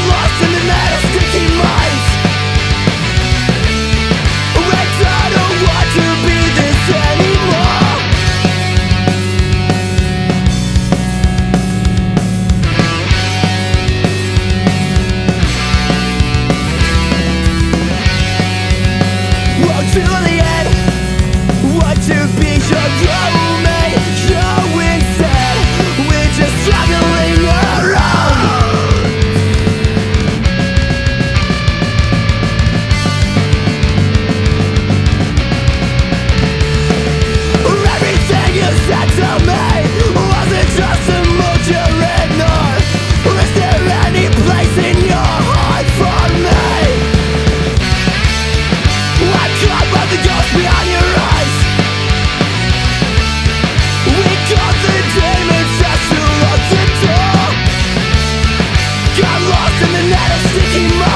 Lost in the net of sticky money.